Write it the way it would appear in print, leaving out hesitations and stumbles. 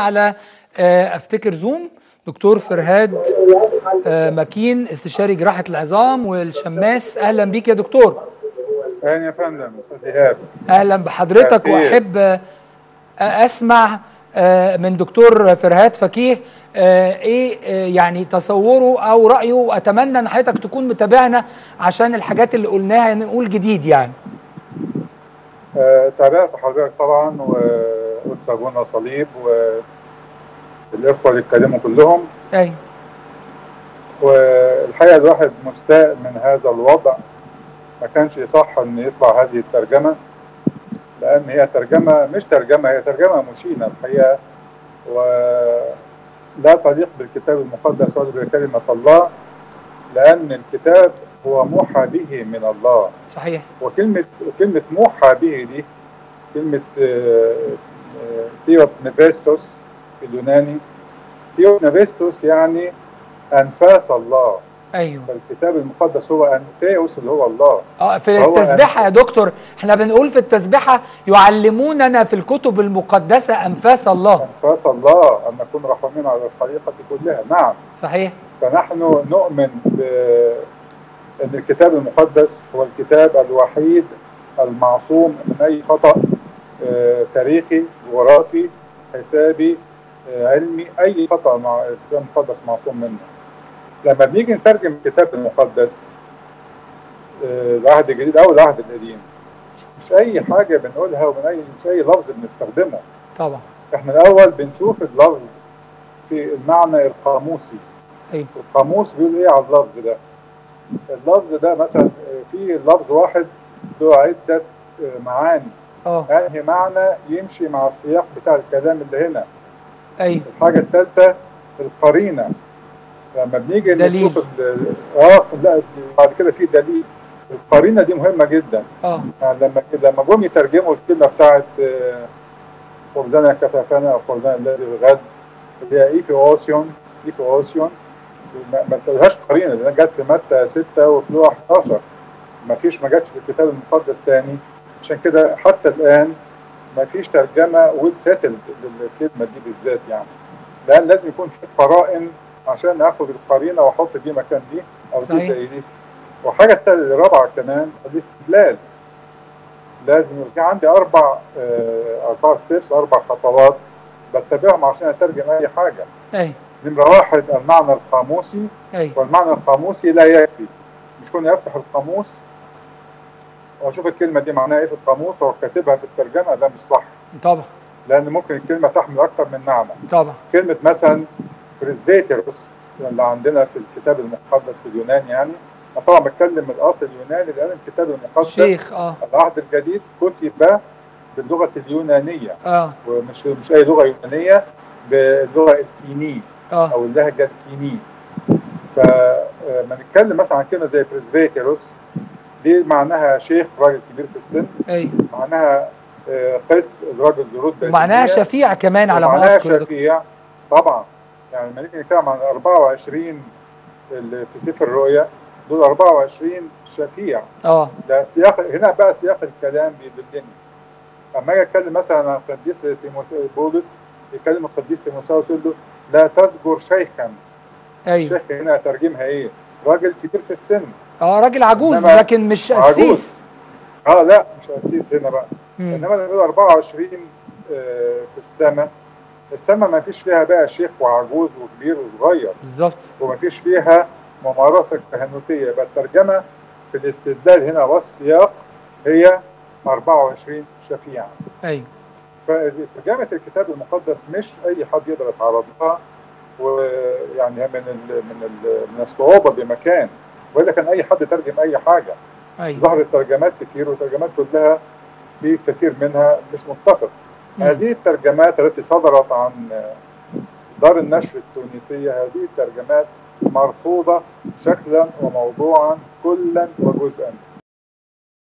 على افتكر زوم دكتور فرهاد مكين استشاري جراحه العظام والشماس. اهلا بيك يا دكتور. اهلا يا فندم استاذ ايهاب. اهلا بحضرتك. واحب اسمع من دكتور فرهاد فكيه ايه يعني تصوره او رايه، واتمنى ان حضرتك تكون متابعنا عشان الحاجات اللي قلناها نقول جديد يعني. تابعت حضرتك طبعا وقدس ابونا صليب والاخوه اللي اتكلموا كلهم. ايوه. والحقيقه الواحد مستاء من هذا الوضع، ما كانش يصح ان يطلع هذه الترجمه، لان هي ترجمه مش ترجمه، هي ترجمه مشينه الحقيقه ولا تليق بالكتاب المقدس ولا بكلمه الله، لان الكتاب هو موحى به من الله. صحيح. وكلمه موحى به دي كلمه ثيوبنفيستوس في اليوناني. ثيوبنفيستوس يعني انفاس الله. ايوه. فالكتاب المقدس هو انتيوس اللي هو الله. في التسبحه يا دكتور احنا بنقول في التسبحه يعلموننا في الكتب المقدسه انفاس الله. انفاس الله ان نكون رحمين على الخليقه كلها. نعم. صحيح. فنحن نؤمن ان الكتاب المقدس هو الكتاب الوحيد المعصوم من اي خطأ تاريخي، جغرافي، حسابي، علمي، اي خطأ الكتاب المقدس معصوم منه. لما بنيجي نترجم الكتاب المقدس العهد الجديد او العهد القديم، مش اي حاجه بنقولها مش اي لفظ بنستخدمه. طبعا. احنا الاول بنشوف اللفظ في المعنى القاموسي. ايوه. القاموس بيقول ايه على اللفظ ده؟ اللفظ ده مثلا في لفظ واحد له عده معاني. انهي معنى يمشي مع السياق بتاع الكلام اللي هنا؟ ايوه. الحاجه الثالثه القرينه. لما بنيجي نشوف لا بعد كده في دليل. القرينه دي مهمه جدا. يعني لما جم يترجموا الكلمه بتاعت خبزنا كفافنا او خبزنا الذي الغد اللي هي ايكي اوسيون ما تلهاش قرينه، لان جت في متى 6 وفي لوح 11، ما فيش، ما جاتش في الكتاب المقدس تاني. عشان كده حتى الان ما فيش ترجمه واتساتل للكلمه دي بالذات، يعني لان لازم يكون في قرائن عشان اخد القرينه واحط دي مكان دي او دي زي دي. والحاجه الرابعه كمان الاستدلال. لازم يبقى عندي اربع ستيبس، 4 خطوات بتبعهم عشان اترجم اي حاجه. ايوه. نمرة 1 المعنى القاموسي. أي. والمعنى القاموسي لا يكفي، مش كون يفتح القاموس واشوف الكلمة دي معناها ايه في القاموس وكاتبها في الترجمة، ده مش صح. طبعا. لأن ممكن الكلمة تحمل أكتر من معنى. طبعا. كلمة مثلا بريزبيتيروس اللي عندنا في الكتاب المقدس في اليونان، يعني أنا طبعا بتكلم من الأصل اليوناني، لأن الكتاب المقدس شيخ العهد الجديد كتب باللغة اليونانية. ومش أي لغة يونانية، باللغة الكينية او اللهجه الكينيه. فلما نتكلم مثلا عن كلمه زي بريزبيتيروس دي معناها شيخ، راجل كبير في السن. ايوه. معناها قس، راجل ذو رتبه، ومعناها شفيع كمان على ما اذكر. معناها شفيع طبعا. يعني لما نيجي نتكلم عن 24 اللي في سفر الرؤيا دول 24 شفيع. ده سياق، هنا بقى سياق الكلام بيدلني. اما اجي اتكلم مثلا عن قديس بودس، يتكلم القديس تيموثاوي يقول له لا تذكر شيخا. ايوه. الشيخ هنا ترجمها ايه؟ راجل كبير في السن. راجل عجوز، لكن مش قسيس. لا مش قسيس هنا بقى. انما لما بيقول 24 في السماء، السماء ما فيش فيها بقى شيخ وعجوز وكبير وصغير. بالظبط. وما فيش فيها ممارسه كهنوتيه، يبقى الترجمه في الاستدلال هنا والسياق هي 24 شفيع. ايوه. فترجمة الكتاب المقدس مش أي حد يقدر يتعرض لها، ويعني من الصعوبة بمكان، وإلا كان أي حد ترجم أي حاجة. أيوة. ظهرت ترجمات كتير، والترجمات كلها في كثير منها مش متفق. هذه الترجمات التي صدرت عن دار النشر التونسية، هذه الترجمات مرفوضة شكلا وموضوعا كلا وجزءا.